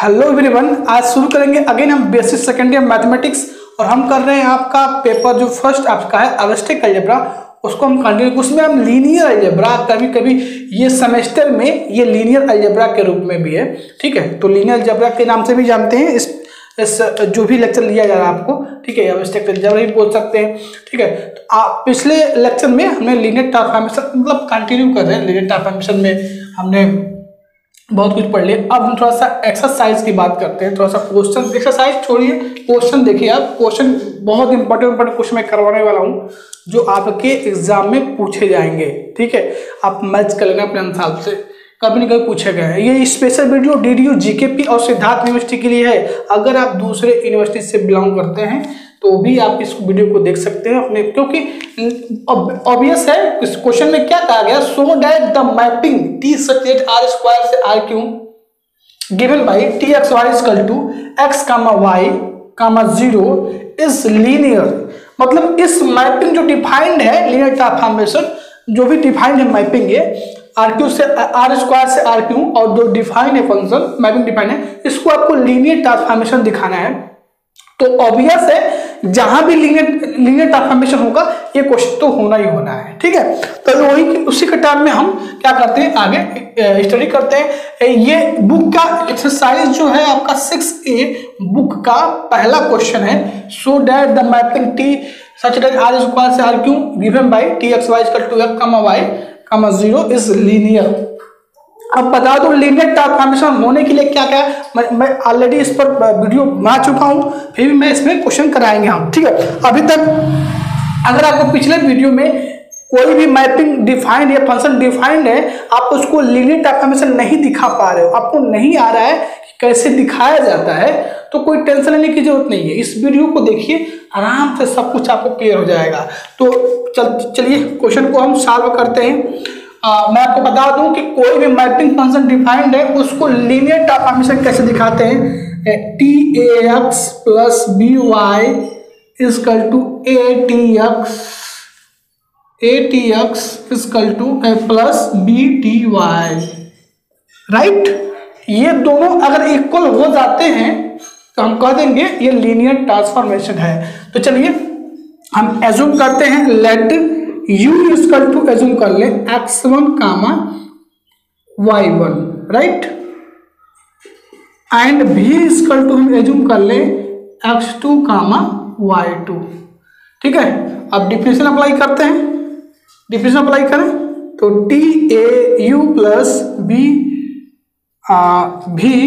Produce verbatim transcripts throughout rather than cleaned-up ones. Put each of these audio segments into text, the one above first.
Hello everyone, आज शुरू करेंगे अगेन हम बेसिक सेकेंड ईयर मैथमेटिक्स और हम कर रहे हैं आपका पेपर जो फर्स्ट आपका है अब्स्ट्रैक्ट अलजेब्रा, उसको हम कंटिन्यू। उसमें हम लीनियर अलजेब्रा कभी कभी ये सेमेस्टर में ये लीनियर अलजेब्रा के रूप में भी है, ठीक है। तो लीनियर अलजेब्रा के नाम से भी जानते हैं इस इस जो भी लेक्चर लिया जा रहा है आपको, ठीक है, अब्स्ट्रैक्ट अलजेब्रा भी बोल सकते हैं, ठीक है। तो आप पिछले लेक्चर में हमने लीनियर ट्रांसफॉर्मेशन मतलब कंटिन्यू कर रहे हैं, लीनियर ट्रांसफॉर्मेशन में हमने बहुत कुछ पढ़ लिया। अब हम थोड़ा सा एक्सरसाइज की बात करते हैं, थोड़ा सा क्वेश्चन एक्सरसाइज छोड़िए, क्वेश्चन देखिए। आप क्वेश्चन बहुत इंपॉर्टेंट इंपॉर्टेंट क्वेश्चन मैं करवाने वाला हूँ जो आपके एग्जाम में पूछे जाएंगे, ठीक है। आप मैच कर लेना अपने हिसाब से, कभी ना कभी पूछे गए। ये special video D D U G K P और सिद्धार्थ यूनिवर्सिटी के लिए है। अगर आप दूसरे यूनिवर्सिटी से बिलोंग करते हैं तो भी आप इस वीडियो को देख सकते हैं अपने, क्योंकि ऑब्वियस है इस क्वेश्चन में क्या कहा गया, so that the mapping T such that R square से R cube given by T x Y equal to X comma Y comma zero is linear. मतलब इस मैपिंग जो डिफाइंड है लीनियर ट्रांसफॉर्मेशन जो भी डिफाइंड है मैपिंग ये R Q से आर स्क्वायर से आर क्यू और जो डिफाइंड है फंक्शन मैपिंग डिफाइंड है, इसको आपको लीनियर ट्रांसफॉर्मेशन दिखाना है। तो ऑब्वियस है जहां भी लीनियर लीनियर ट्रांसफॉर्मेशन होगा ये क्वेश्चन तो होना ही होना है, ठीक है। तो वही उसी के टाइम में हम क्या करते हैं आगे स्टडी करते हैं। ये बुक का एक्सरसाइज जो है आपका सिक्स ए बुक का पहला क्वेश्चन है, so that the mapping T such that R square से R Q given by T x Y equal to X comma Y comma zero is linear. अब बता दो लीनियर ट्रांसफॉर्मेशन होने के लिए क्या क्या है, मैं मैं ऑलरेडी इस पर वीडियो बना चुका हूँ, फिर भी मैं इसमें क्वेश्चन कराएंगे हम, ठीक है। अभी तक अगर आपको पिछले वीडियो में कोई भी मैपिंग डिफाइंड या फंक्शन डिफाइंड है, आप उसको लीनियर ट्रांसफॉर्मेशन नहीं दिखा पा रहे हो, आपको नहीं आ रहा है कि कैसे दिखाया जाता है, तो कोई टेंशन लेने की जरूरत नहीं है। इस वीडियो को देखिए, आराम से सब कुछ आपको क्लियर हो जाएगा। तो चल चलिए क्वेश्चन को हम सॉल्व करते हैं। आ, मैं आपको बता दूं कि कोई भी मैपिंग फंक्शन डिफाइंड है उसको लीनियर ट्रांसफॉर्मेशन कैसे दिखाते हैं, T A X plus B Y is equal to A T X A T X is equal to plus B T Y, right. ये दोनों अगर इक्वल हो जाते हैं तो हम कह देंगे ये लीनियर ट्रांसफॉर्मेशन है। तो चलिए हम एज्यूम करते हैं, let U equal to assume कर ले X one comma Y one, right, and V equal to हम एज्यूम कर ले X two comma Y two, ठीक है। अब डिफिनेशन अप्लाई करते हैं, डिफिनेशन अप्लाई करें तो T A you plus B V,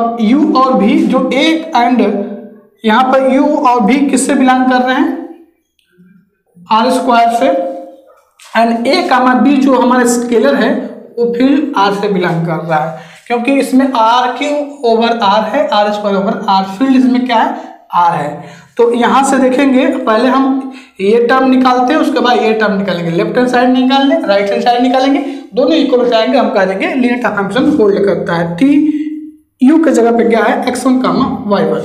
अब U और V जो A एंड यहाँ पर U और V किससे बिलोंग कर रहे हैं, आर स्क्वायर से, एंड ए कामा बी जो हमारा स्केलर है वो फिर आर से बिलोंग कर रहा है, क्योंकि इसमें आर क्यूब ओवर आर है, R square over R, field इसमें क्या है आर है। तो यहाँ से देखेंगे पहले हम ये टर्म निकालते हैं, उसके बाद ये टर्म निकालेंगे, लेफ्ट हैंड साइड निकाल लें, राइट हैंड साइड निकालेंगे, दोनों इक्वल हो जाएंगे। हम कह देंगे लीनियर ट्रांसफॉर्मेशन होल्ड करता है। टी यू के जगह पे क्या है, x one comma Y one,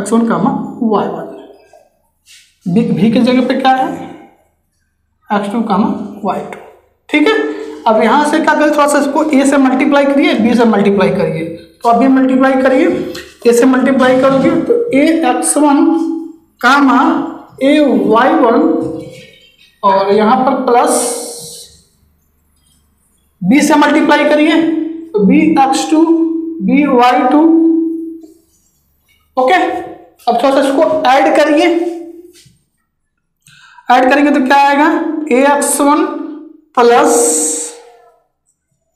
X one comma Y one, B V के जगह पे क्या है x two comma Y two, ठीक है। अब यहाँ से क्या करें, थोड़ा सा इसको ए से मल्टीप्लाई करिए, बी से मल्टीप्लाई करिए, तो अब ये मल्टीप्लाई करिए, ए से मल्टीप्लाई करोगे तो ए एक्स वन कामा ए वाई वन और यहाँ पर प्लस बी से मल्टीप्लाई करिए तो B x two B Y two, okay. अब थोड़ा सा इसको ऐड करिए, ऐड करेंगे तो क्या आएगा, A x one plus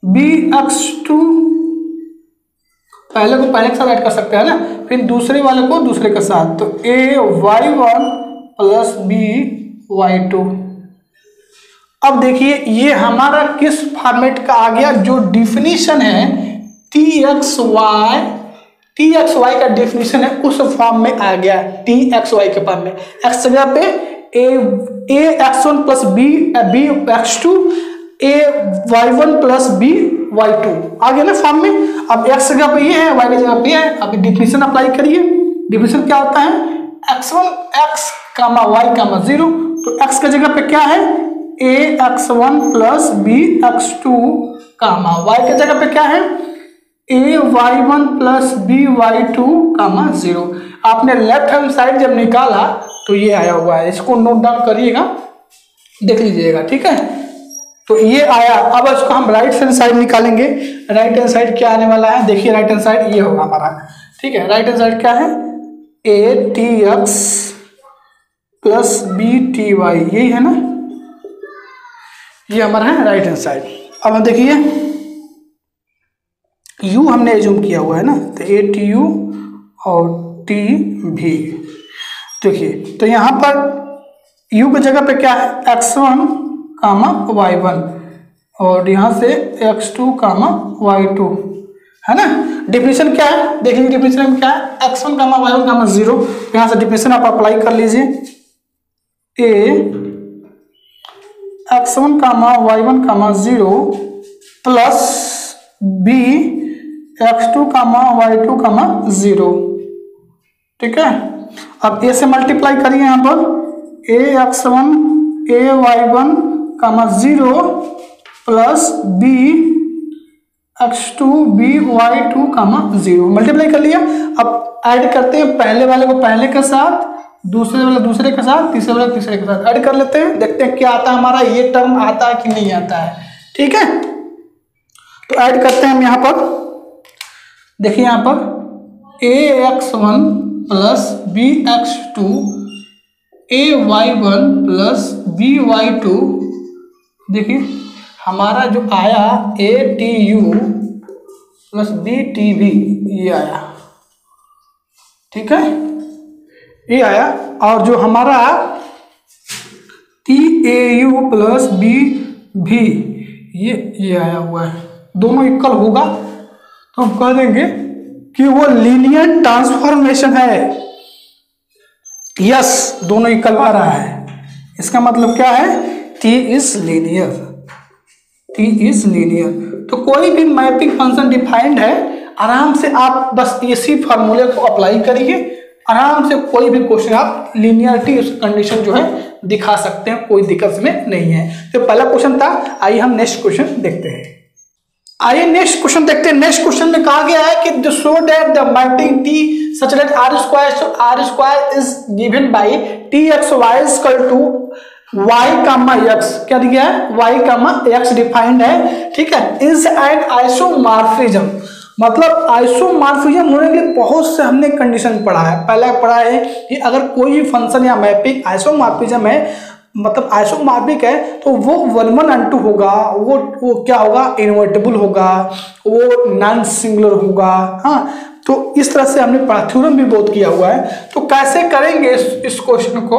B x two, पहले को पहले के साथ ऐड कर सकते हैं ना, फिर दूसरे वाले को दूसरे के साथ, तो A Y one plus B Y two. अब देखिए ये हमारा किस फॉर्मेट का आ गया, जो डिफिनीशन है T x Y T x Y का डिफिनीशन है उस फॉर्म में आ गया, टी एक्स वाई के फॉर्म में, एक्स जगह पे A A x one plus B B x two A Y one plus B Y two आ गया ना फॉर्म में। अब एक्स जगह पे ये है, वाई की जगह पे ये है। अब डिफिनेशन अप्लाई करिए, डिफिनेशन क्या होता है, x one X comma Y comma zero, तो एक्स की जगह पे क्या है A x one plus B x two comma Y की जगह पे क्या है A Y one plus B Y two comma zero. आपने लेफ्ट हैंड साइड जब निकाला तो ये आया हुआ है, इसको नोट डाउन करिएगा, देख लीजिएगा, ठीक है। तो ये आया। अब इसको हम राइट हैंड साइड निकालेंगे। राइट हैंड साइड क्या आने वाला है, देखिए राइट हैंड साइड ये होगा हमारा, ठीक है। राइट हैंड साइड क्या है, A T X plus B T Y, यही है ना, ये हमारा है राइट हैंड साइड। अब हम देखिए U हमने एज्यूम किया हुआ है ना, तो ए टी यू और टी भी, देखिए तो यहाँ पर U की जगह पे क्या है, x one comma Y one और यहाँ से X two comma Y two, है ना। डिफिनेशन क्या है, देख लीजिए डिफिनेशन में क्या है, x one comma Y one comma zero. यहाँ से डिफिनेशन आप अप्लाई कर लीजिए, A x one comma Y one comma zero plus B x two comma Y two comma zero, ठीक है। अब ए से मल्टीप्लाई करिए, यहाँ पर A x one A Y one comma zero plus B x two B Y two comma zero, multiply कर लिया। अब ऐड करते हैं, पहले वाले को पहले के साथ, दूसरे वाले दूसरे के साथ, तीसरे वाले तीसरे के साथ ऐड कर लेते हैं, देखते हैं क्या आता है हमारा, ये टर्म आता है कि नहीं आता है, ठीक है। तो ऐड करते हैं हम यहाँ पर, देखिए यहाँ पर A x one plus B x two A Y one plus B Y two, देखिए हमारा जो आया A T you plus B T V, ये आया, ठीक है, ये आया। और जो हमारा T A you plus B भी, ये ये आया हुआ है, दोनों इक्वल होगा तो हम कह देंगे कि वो लीनियर ट्रांसफॉर्मेशन है। यस, दोनों इक्वल आ रहा है, इसका मतलब क्या है, T is linear, T is linear. तो कोई भी मैपिंग फंक्शन डिफाइंड है, आराम से आप बस इसी फार्मूले को अप्लाई करिए, आराम से कोई भी क्वेश्चन आप लीनियरिटी कंडीशन जो है दिखा सकते हैं, कोई दिक्कत में नहीं है। तो पहला क्वेश्चन था, आइए हम नेक्स्ट क्वेश्चन देखते हैं। आइए नेक्स्ट क्वेश्चन देखते हैं। नेक्स्ट क्वेश्चन में कहा गया है कि show that the mapping T such that R square so R square is given by T X Y is equal to Y comma X, क्या दिया है, Y comma X डिफाइंड है, ठीक है, is an आइसोमॉर्फिज्म। मतलब isomorphism होने के लिए बहुत से हमने कंडीशन पढ़ा है। पहला पढ़ा है कि अगर कोई भी फंक्शन या मैपिंग आइसोमॉर्फिज्म है, मतलब आइसोमॉर्फिक है, तो वो वन वन अंटू होगा, वो वो क्या होगा, इन्वर्टेबल होगा, वो नॉन सिंगुलर होगा, हाँ। तो इस तरह से हमने पढ़ा, थ्योरम भी बहुत किया हुआ है। तो कैसे करेंगे इस इस क्वेश्चन को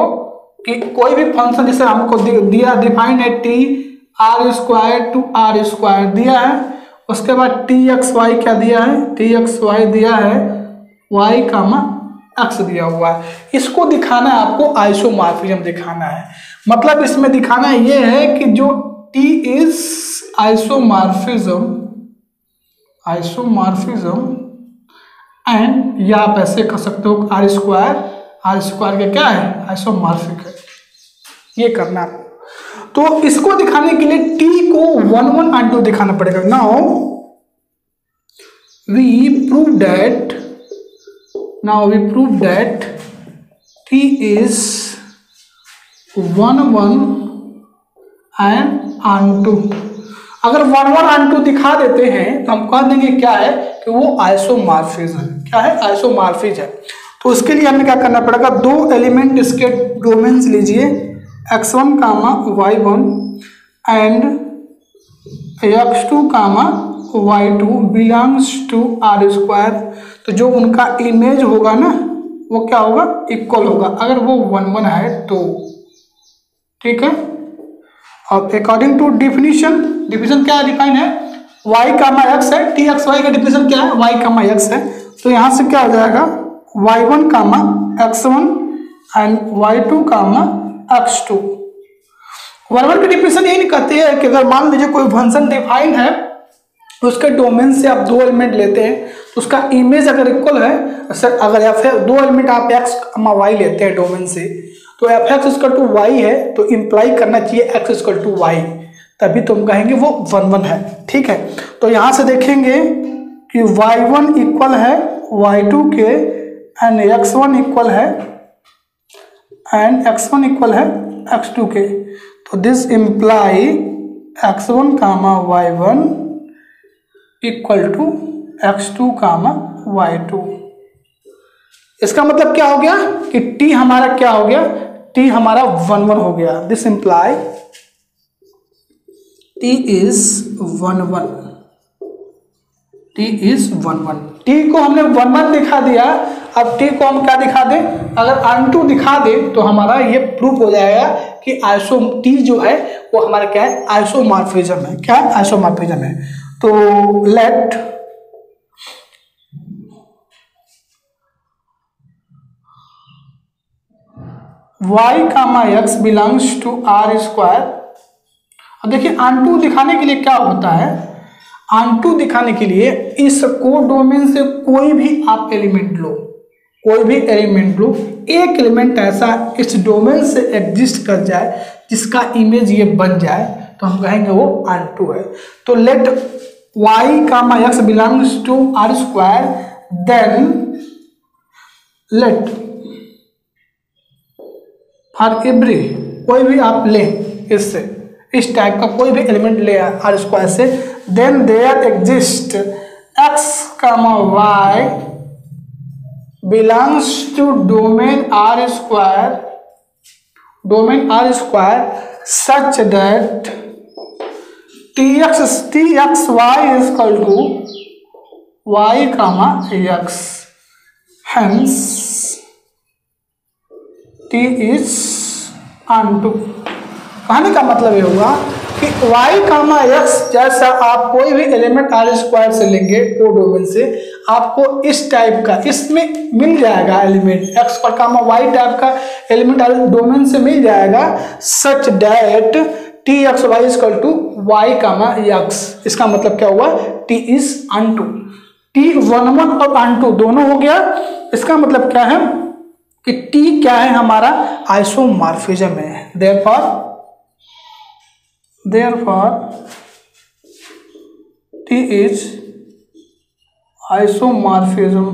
कि कोई भी फंक्शन जैसे हमको दिया डिफाइंड है T R square to R square दिया है, उसके बाद टी एक्स वाई क्या दिया है, टी एक्स वाई दिया है, वाई कामा एक्स दिया हुआ है, इसको दिखाना है आपको, आइसोमॉर्फिज्म दिखाना है। मतलब इसमें दिखाना ये है कि जो T is isomorphism, isomorphism and, या आप ऐसे कर सकते हो आर स्क्वायर, आर स्क्वायर के क्या है, आइसोमॉर्फिक है, ये करना है। तो इसको दिखाने के लिए T को वन वन अंटू दिखाना पड़ेगा। Now we prove that Now we prove that T is one one and onto। अगर one one onto दिखा देते हैं तो हम कह देंगे क्या है कि वो आइसोमॉर्फिज्म है, क्या है, आइसोमॉर्फिज्म है। तो उसके लिए हमें क्या करना पड़ेगा, दो एलिमेंट इसके डोमेन्स लीजिए, X one comma Y one and X two comma Y two belongs to R square, तो जो उनका इमेज होगा ना वो क्या होगा, इक्वल होगा, अगर वो वन वन है तो, ठीक है। और अकॉर्डिंग टू डिफिनीशन, डिफिनीशन क्या डिफाइन है, y का मा x है, टी एक्स वाई का डिफिनीशन क्या है, y का मा x है, तो यहाँ से क्या हो जाएगा, वाई वन का मा X one and Y two का मा एक्स टू। वन वन की डिफिनीशन यही कहती है कि अगर मान लीजिए कोई फंक्शन डिफाइंड है, उसके डोमेन से आप दो एलिमेंट लेते हैं, तो उसका इमेज अगर इक्वल है सर, अगर एफ है, दो एलिमेंट आप एक्स कमा वाई लेते हैं डोमेन से, तो f x equal to y है, तो इम्प्लाई करना चाहिए एक्स इक्वल टू वाई, तभी तुम कहेंगे वो वन वन है, ठीक है। तो यहाँ से देखेंगे कि y वन इक्वल है y टू के एंड x वन इक्वल है एंड x वन इक्वल है x टू के. तो this imply x one comma y one equal to x two comma y two. इसका मतलब क्या हो गया कि t हमारा क्या हो गया, t हमारा वन वन हो गया. This imply t is one one, t is one one. t को हमने वन वन दिखा दिया. अब t को हम क्या दिखा दें, अगर अनटू दिखा दें तो हमारा ये प्रूफ हो जाएगा कि आइसो t जो है वो हमारा क्या है, आइसोमॉर्फिज्म है. क्या है, आइसोमॉर्फिज्म है. तो let y comma x belongs to r square. अब देखिए अनटू दिखाने के लिए क्या होता है, आंटू दिखाने के लिए इस को डोमेन से कोई भी आप एलिमेंट लो, कोई भी एलिमेंट लो, एक एलिमेंट ऐसा इस डोमेन से एग्जिस्ट कर जाए जिसका इमेज ये बन जाए तो हम कहेंगे वो आंटू है. तो let y comma x belongs to r square then let for every, कोई भी आप ले इससे इस टाइप का कोई भी एलिमेंट ले आर स्क्वायर से, then there exist x comma y belongs to domain R square, domain R square such that T x T x y is equal to y comma x. Hence t is onto. कहने का मतलब ये होगा कि y comma x जैसा आप कोई भी एलिमेंट आर स्क्वायर से लेंगे को डोमेन से, आपको इस टाइप का इसमें मिल जाएगा एलिमेंट x पर कामा y टाइप का एलिमेंट आर डोमेन से मिल जाएगा such that T x y is equal to y comma x. इसका मतलब क्या हुआ, t is onto. t one one और अनटू दोनों हो गया. इसका मतलब क्या है कि t क्या है हमारा, आइसोमॉर्फिज्म है. Therefore Therefore, T is isomorphism.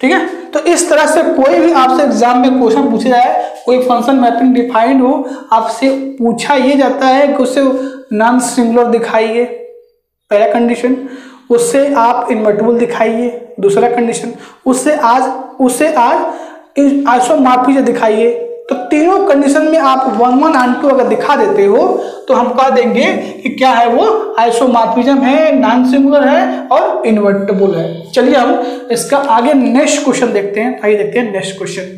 ठीक है, तो इस तरह से कोई भी आपसे एग्जाम में क्वेश्चन पूछा जाए, कोई फंक्शन मैपिंग डिफाइंड हो, आपसे पूछा ये जाता है कि उससे नॉन सिंगुलर दिखाइए, पहला कंडीशन. उससे आप इन्वर्टिबल दिखाइए, दूसरा कंडीशन. उससे आज उससे आज आइसोमॉर्फिज्म दिखाइए. तो तीनों कंडीशन में आप वन वन अनटू अगर दिखा देते हो तो हम कह देंगे कि क्या है वो, आइसोमॉर्फिज्म है, नॉन सिंगुलर है और इन्वर्टेबल है. चलिए हम इसका आगे नेक्स्ट क्वेश्चन देखते हैं. आइए देखते हैं नेक्स्ट क्वेश्चन.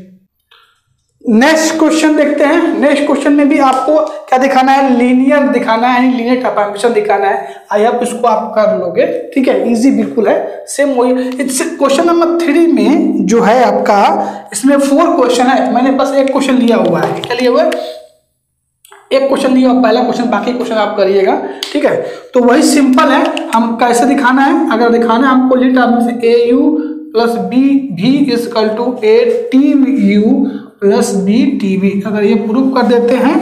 नेक्स्ट क्वेश्चन देखते हैं. नेक्स्ट क्वेश्चन में भी आपको क्या दिखाना है, लीनियर दिखाना है, लीनियर ट्रांसफॉर्मेशन दिखाना है. आई होप इसको आप कर लोगे. ठीक है, इजी बिल्कुल है, सेम वही. इट्स क्वेश्चन नंबर थ्री में जो है आपका, इसमें फोर क्वेश्चन है. मैंने बस एक क्वेश्चन लिया हुआ है. क्या लिया हुआ है, एक क्वेश्चन लिया हुआ, पहला क्वेश्चन. बाकी क्वेश्चन आप करिएगा. ठीक है, तो वही सिंपल है. हम कैसे दिखाना है, अगर दिखाना है हमको लिट आप a you plus B v is equal to A T you plus B T v, अगर ये प्रूफ कर देते हैं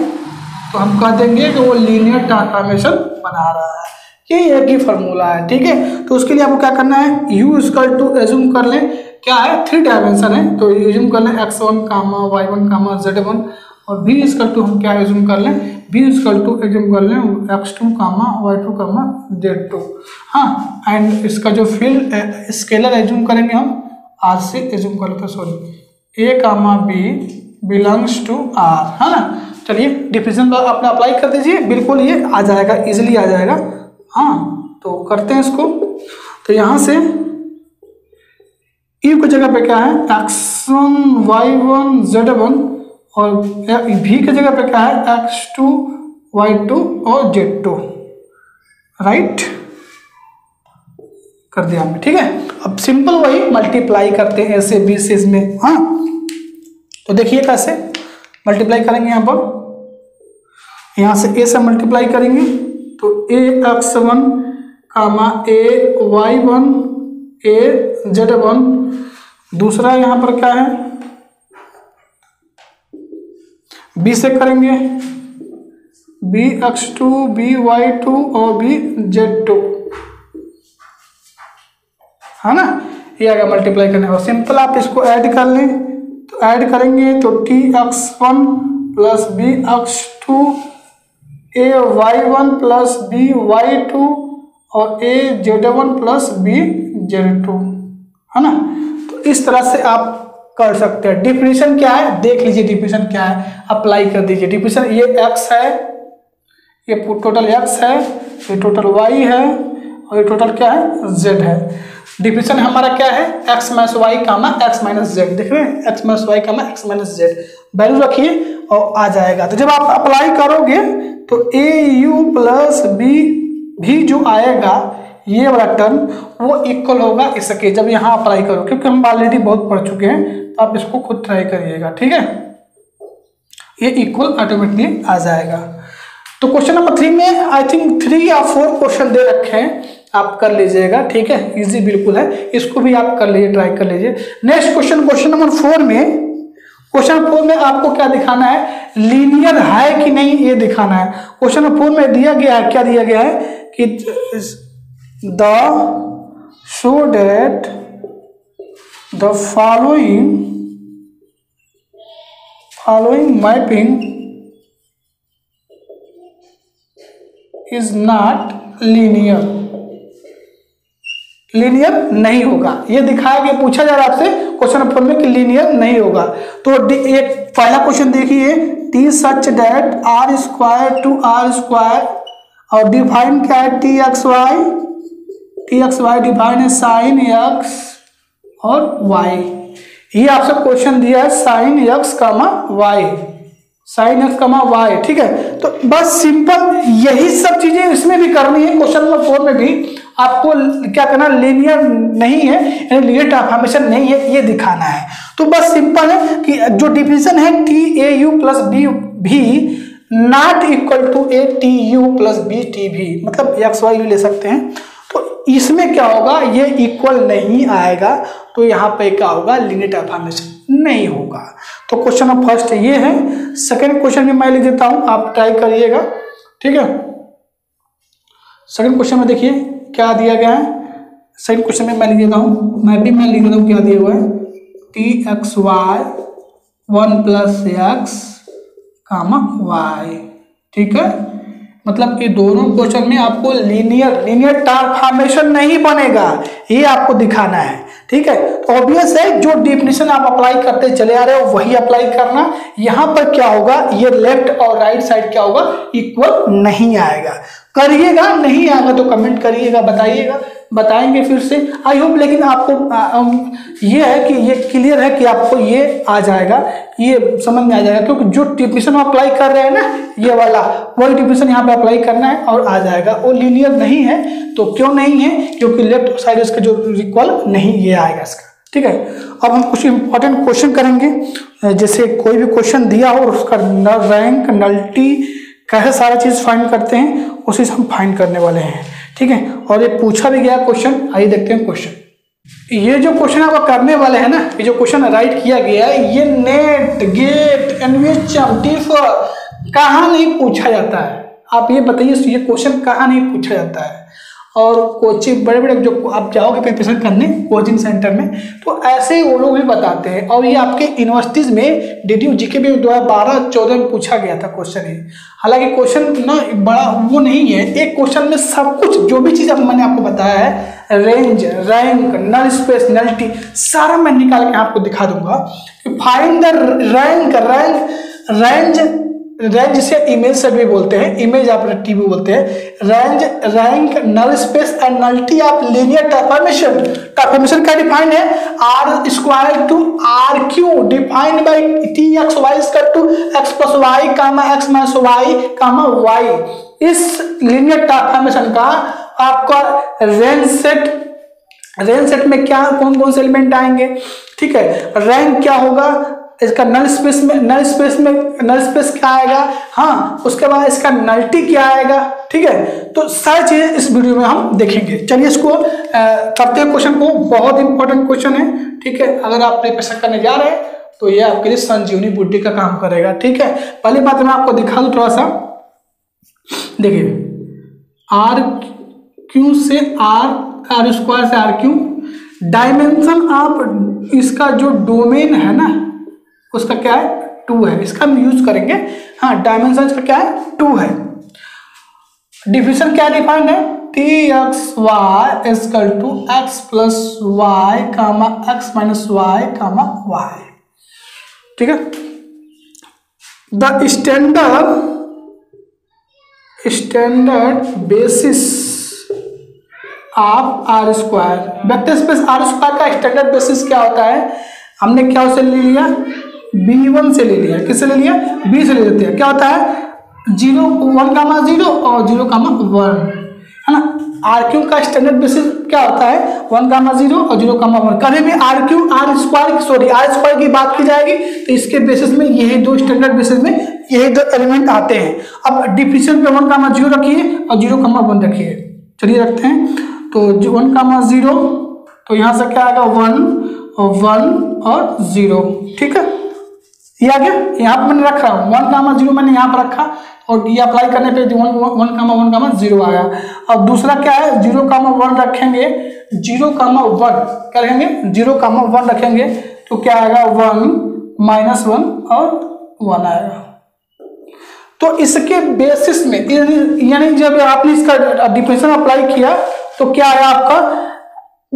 तो हम कह देंगे कि वो लीनियर ट्रांसफॉर्मेशन बना रहा है. ये एक ही फार्मूला है. ठीक है, तो उसके लिए आपको क्या करना है, यू इक्वल टू एज्यूम कर लें क्या है, थ्री डायमेंशन है, तो एज्यूम कर लें x one comma Y one comma z one, और बी इक्वल टू हम क्या एज्यूम कर लें, बी इक्वल टू एज्यूम कर लें x two comma Y two comma z two. हाँ, एंड इसका जो फील्ड स्केलर एज्यूम करेंगे हम आर से एज्यूम कर लेते हैं, sorry a comma b belongs to R. है ना, चलिए डिफिजन पर अपना अप्लाई कर दीजिए, बिल्कुल ये आ जाएगा, इजीली आ जाएगा. हाँ, तो करते हैं इसको. तो यहाँ से ई को जगह पे क्या है, x one y one z one, और भी के जगह पे क्या है, एक्स टू वाई टू और जेड टू. राइट, कर दिया हमने. ठीक है, अब सिंपल वही मल्टीप्लाई करते हैं ऐसे बीसेस में. हाँ, तो देखिए कैसे मल्टीप्लाई करेंगे. यहाँ पर यहाँ से ए से मल्टीप्लाई करेंगे तो ए x one comma A Y one a z one. दूसरा यहाँ पर क्या है, बी से करेंगे b x two B Y two और बी जेड टू. है ना। ये आगे मल्टीप्लाई करने का सिंपल आप इसको ऐड कर लें, तो ऐड करेंगे तो T x one plus B x two ए Y one plus B Y two और a z one plus b z two है ना। तो इस तरह से आप कर सकते हैं। डिफिनेशन क्या है देख लीजिए, डिफिनेशन क्या है अप्लाई कर दीजिए। डिफिनेशन ये एक्स है, ये टोटल एक्स है, ये टोटल वाई है और ये टोटल क्या है जेड है। डिफिनेशन हमारा क्या है x minus y comma x minus z, देख रहे हैं x minus y comma x minus z value रखिए और आ जाएगा। तो जब आप अप्लाई करोगे तो ए यू प्लस बी भी जो आएगा ये वाला टर्म वो इक्वल होगा इसके, जब यहाँ अप्लाई करो, क्योंकि हम ऑलरेडी बहुत पढ़ चुके हैं तो आप इसको खुद ट्राई करिएगा ठीक है। ये इक्वल ऑटोमेटिकली आ जाएगा। तो क्वेश्चन नंबर थ्री में आई थिंक थ्री या फोर क्वेश्चन दे रखे हैं, आप कर लीजिएगा ठीक है, इजी बिल्कुल है, इसको भी आप कर लीजिए ट्राई कर लीजिए। Next question question number four में क्वेश्चन फोर में आपको क्या दिखाना है, लीनियर है कि नहीं ये दिखाना है। क्वेश्चन नंबर फोर में दिया गया है, क्या दिया गया है कि the show that the following following mapping is not linear, linear नहीं होगा ये दिखाया गया, पूछा जा रहा है आपसे क्वेश्चन नंबर में कि लीनियर नहीं होगा। तो एक पहला क्वेश्चन देखिए, T such that R square to R square और डिफाइन क्या है T x Y, T x y define है साइन एक्स और वाई। ये आपसे क्वेश्चन दिया है sine x comma y, sine x comma y ठीक है। तो बस सिंपल यही सब चीजें इसमें भी करनी है, क्वेश्चन नंबर फोर में भी आपको क्या करना, लीनियर नहीं है यानी लीनियर ट्रांसफॉर्मेशन नहीं है ये दिखाना है। तो बस सिंपल है कि जो डिफिनेशन है T A you plus B v not equal to A T you plus B T v, मतलब एक्स वाई ले सकते हैं। तो इसमें क्या होगा ये इक्वल नहीं आएगा, तो यहाँ पे क्या होगा लीनियर ट्रांसफॉर्मेशन नहीं होगा। तो क्वेश्चन नंबर फर्स्ट ये है। सेकेंड क्वेश्चन भी मैं लिख देता हूँ, आप ट्राई करिएगा ठीक है। सेकेंड क्वेश्चन में देखिए क्या दिया गया है, सेकेंड क्वेश्चन में मैं लिख देता हूँ, मैं भी मैं लिख देता हूँ क्या दिया हुआ है, T x y one plus x comma y ठीक है। मतलब ये दोनों क्वेश्चन में आपको लीनियर लीनियर ट्रांसफॉर्मेशन नहीं बनेगा ये आपको दिखाना है ठीक है। ऑब्वियस है जो डिफिनेशन आप अप्लाई करते चले आ रहे हो वही अप्लाई करना। यहाँ पर क्या होगा ये लेफ्ट और राइट साइड क्या होगा इक्वल नहीं आएगा, करिएगा नहीं आएगा तो कमेंट करिएगा बताइएगा, बताएंगे फिर से आई होप। लेकिन आपको ये है कि ये क्लियर है कि आपको ये आ जाएगा, ये समझ में आ जाएगा, क्योंकि जो डिफिनेशन अप्लाई कर रहे हैं ना ये वाला वही डिफिनेशन यहाँ पे अप्लाई करना है और आ जाएगा। वो लीनियर नहीं है तो क्यों नहीं है, क्योंकि लेफ्ट साइड इसका जो इक्वल नहीं ये आएगा इसका ठीक है। अब हम कुछ इंपॉर्टेंट क्वेश्चन करेंगे, जैसे कोई भी क्वेश्चन दिया हो और उसका रैंक नल्टी कैसे सारा चीज़ फाइंड करते हैं उसी से हम फाइंड करने वाले हैं ठीक है। और ये पूछा भी गया क्वेश्चन, आइए देखते हैं क्वेश्चन। ये जो क्वेश्चन आप करने वाले हैं ना, ये जो क्वेश्चन राइट किया गया है ये नेट गेट एनवीएचएम टीफर कहाँ नहीं पूछा जाता है, आप ये बताइए ये क्वेश्चन कहाँ नहीं पूछा जाता है। और कोचिंग बड़े बड़े जो आप जाओगे प्रिपरेशन करने कोचिंग सेंटर में तो ऐसे वो लोग भी बताते हैं, और ये आपके यूनिवर्सिटीज़ में D D U G K P दो हज़ार बारह चौदह में पूछा गया था क्वेश्चन ये। हालांकि क्वेश्चन ना बड़ा वो नहीं है, एक क्वेश्चन में सब कुछ जो भी चीज़ अब मैंने आपको बताया है range rank null space nullity सारा मैं निकाल के आपको दिखा दूंगा। Find the rank, rank range range जिसे इमेज सेट भी बोलते हैं, इमेज आप टीवी बोलते हैं, range rank null space and nullity आप लीनियर ट्रांसफॉर्मेशन, ट्रांसफॉर्मेशन का डिफाइन है R square to R cube defined by T x y square to x plus y comma x minus y comma y. इस linear transformation का आपका range set, range set में क्या कौन कौन से एलिमेंट आएंगे ठीक है। रैंक क्या होगा इसका, नल स्पेस में नल स्पेस में नल स्पेस क्या आएगा, हाँ उसके बाद इसका नल्टी क्या आएगा ठीक है। तो सारी चीज़ें इस वीडियो में हम देखेंगे। चलिए इसको करते हैं क्वेश्चन को, बहुत इंपॉर्टेंट क्वेश्चन है ठीक है। अगर आप प्रिपरेशन करने जा रहे हैं तो ये आपके लिए संजीवनी बुद्धि का काम करेगा ठीक है। पहली बात मैं आपको दिखा दूँ थोड़ा सा, देखिए आर क्यू से आर आर स्क्वायर से आर क्यू डायमेंशन आप इसका जो डोमेन है ना उसका क्या है, टू है, इसका हम यूज करेंगे। हाँ, डायमेंशन इसका क्या है, टू है। डिफिनेशन क्या डिफाइंड है, T x y is equal to x plus y comma x minus y comma y, ठीक है। The standard standard basis of R square, vector space R square का स्टैंडर्ड बेसिस क्या होता है, हमने क्या उसे ले लिया, बी वन से ले लिया, किससे ले लिया, बी से ले लेते हैं। क्या होता है, जीरो वन कामा जीरो और जीरो कामा वन, है ना। आर क्यू का स्टैंडर्ड बेसिस क्या होता है, वन कामा जीरो और जीरो कामा वन। कभी भी R cube R square sorry R square की बात की जाएगी तो इसके बेसिस में यही दो स्टैंडर्ड बेसिस में यही दो एलिमेंट आते हैं। अब डिफिनेशन पे वन कामा जीरो रखिए और जीरो कामा वन रखिए, चलिए रखते हैं। तो जो वन कामा जीरो, तो यहाँ से क्या आएगा, वन और वन और जीरो, ठीक है। ये आ गया, यहाँ पर मैंने रखा वन कामा जीरो, मैंने यहाँ पर रखा और ये अप्लाई करने पे one one comma one comma zero आया। अब दूसरा क्या है, जीरो कामा वन रखेंगे, जीरो कामा वन करेंगे, जीरो कामा वन रखेंगे तो क्या आएगा, वन माइनस वन और वन आएगा। तो इसके बेसिस में यानी जब आपने इसका डिफिनेशन अप्लाई किया तो क्या है आपका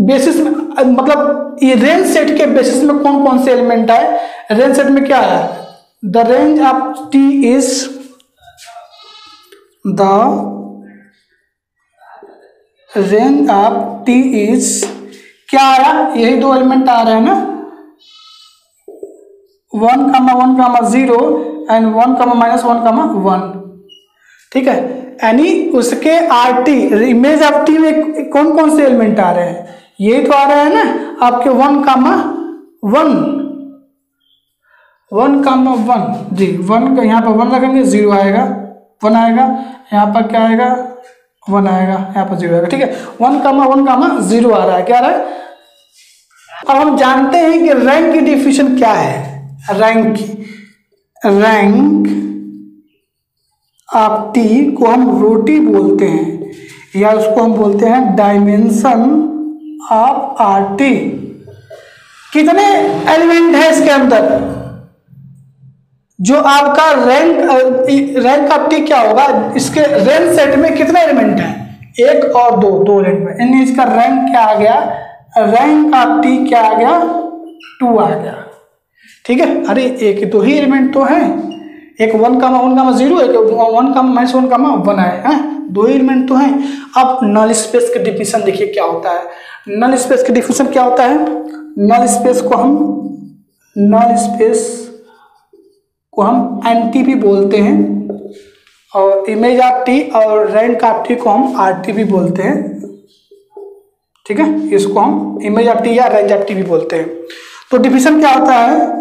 बेसिस में, मतलब ये रेंज सेट के बेसिस में कौन कौन से एलिमेंट आए। रेंज सेट में क्या है, the range of T is the range of T is क्या आया, यही दो एलिमेंट आ रहे हैं ना, one comma one comma zero and one comma minus one comma one, ठीक है। यानी उसके R T image of T में कौन कौन से एलिमेंट आ रहे हैं, ये तो आ रहे हैं ना आपके one comma one, one comma one जी, वन का यहाँ पर वन रखेंगे, जीरो आएगा, वन आएगा, यहाँ पर क्या आएगा, वन आएगा, यहाँ पर जीरो आएगा, ठीक है। One comma one comma zero आ रहा है, क्या आ रहा है। अब हम जानते हैं कि रैंक की डिफिनेशन क्या है, रैंक रैंक आप टी को हम रोटी बोलते हैं या उसको हम बोलते हैं डायमेंशन ऑफ आर टी। कितने एलिमेंट है इसके अंदर, जो आपका रैंक रैंक ऑफ टी क्या होगा, इसके रेंज सेट में कितने एलिमेंट हैं, एक और दो, दो एलिमेंट में, यानी इसका रैंक क्या आ गया, रैंक ऑफ टी क्या आ गया, टू आ गया, ठीक है। अरे एक दो ही एलिमेंट तो है, एक one comma one comma zero, एक one comma minus one comma one आए हैं, दो एलिमेंट तो हैं। अब नल स्पेस के डिफिनेशन देखिए क्या होता है, नल स्पेस के डिफिनेशन क्या होता है। नल स्पेस को हम नल स्पेस को हम एंटी भी बोलते हैं और इमेज ऑफ टी और रैंक ऑफ टी को हम आर टी भी बोलते हैं, ठीक है। इसको हम इमेज ऑफ टी या रेंज ऑफ टी भी बोलते हैं। तो डिफिनेशन क्या होता है,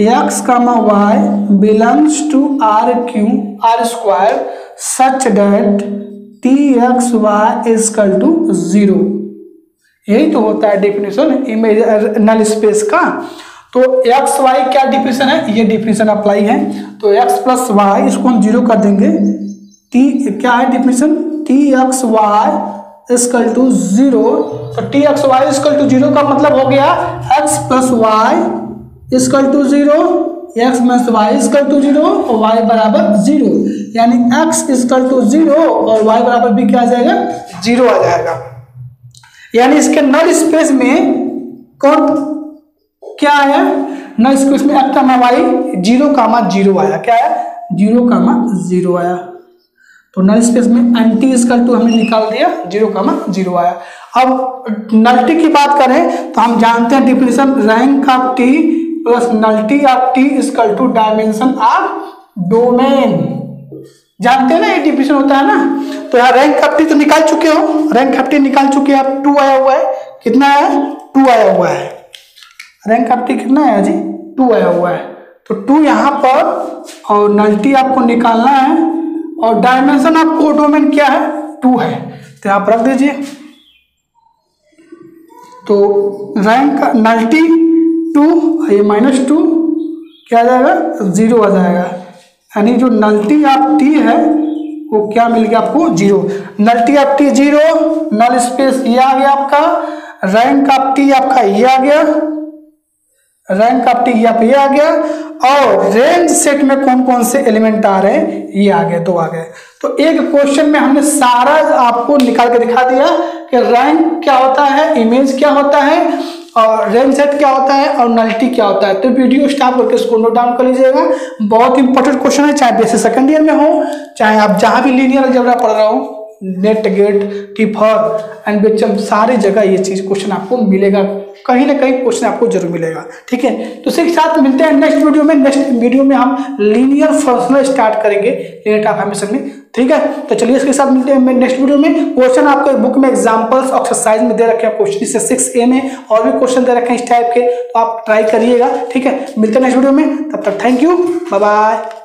x comma y belongs to R cube R square such that T x y is equal to zero, यही तो होता है डिफिनेशन इमेज नल स्पेस का। तो एक्स वाई क्या डिफिनेशन है, ये डिफिनेशन अप्लाई है। तो एक्स प्लस वाई इसको हम जीरो कर देंगे, टी क्या है definition, T x y is equal to zero. तो T x y is equal to zero का मतलब हो गया x plus y is equal to zero, x minus y is equal to zero और वाई बराबर जीरो, यानी एक्स इजकल टू जीरो और वाई बराबर भी क्या आ जाएगा, जीरो आ जाएगा। यानी इसके नल स्पेस में कौन क्या आया, नल स्पेस में x comma y zero comma zero आया, क्या है, जीरो कामा जीरो आया। तो नल स्पेस में एंटी इजकल टू हमने निकाल दिया, जीरो कामा जीरो आया। अब नलिटी की बात करें तो हम जानते हैं definition, rank of T plus nullity of T is equal to dimension of domain, जानते हैं ना ये डिफिनेशन होता है ना। तो यहाँ रैंक ऑफ टी तो निकाल चुके हो, रैंक ऑफ टी निकाल चुके हैं, टू आया हुआ है, कितना है, टू आया हुआ है, रैंक ऑफ टी कितना है जी, टू आया हुआ है। तो टू यहाँ पर और नलिटी आपको निकालना है और डायमेंशन ऑफ कोडोमेन क्या है, टू है, तो यहाँ पर रख दीजिए। तो रैंक नलिटी टू, ये माइनस टू क्या आ जाएगा, जीरो आ जाएगा, यानी जो नलिटी ऑफ टी है वो क्या मिल गया आपको, zero. Nullity of T zero, null space ये आ गया आपका, रैंक ऑफ टी आपका ये आ गया, रैंक ऑफ टी यहाँ पे ये आ गया, और रेंज सेट में कौन कौन से एलिमेंट आ रहे हैं ये आ गए, दो आ गए। तो एक क्वेश्चन में हमने सारा आपको निकाल के दिखा दिया कि रैंक क्या होता है, इमेज क्या होता है, और रेंज सेट क्या होता है, और नलिटी क्या होता है। तो वीडियो स्टॉप करके इसको नोट डाउन कर लीजिएगा, बहुत इंपॉर्टेंट क्वेश्चन है, चाहे बीएससी सेकंड ईयर में हो, चाहे आप जहाँ भी लीनियर अलजेब्रा पढ़ रहे हो, NET GATE TIFR and बेचम, सारी जगह ये चीज़ क्वेश्चन आपको मिलेगा, कहीं ना कहीं क्वेश्चन आपको जरूर मिलेगा। ठीक है, तो इसी के साथ मिलते हैं नेक्स्ट वीडियो में। नेक्स्ट वीडियो में हम लीनियर फंक्शनल स्टार्ट करेंगे लिनियर ट्रांसफॉर्मेशन में। ठीक है, तो चलिए इसके साथ मिलते हैं नेक्स्ट वीडियो में। क्वेश्चन आपको बुक में एग्जांपल्स एक्सरसाइज में दे रखे हैं, क्वेश्चन से सिक्स ए में और भी क्वेश्चन दे रखे हैं इस टाइप के, तो आप ट्राई करिएगा। ठीक है, मिलते हैं नेक्स्ट वीडियो में, तब तक थैंक यू, बाय बाय।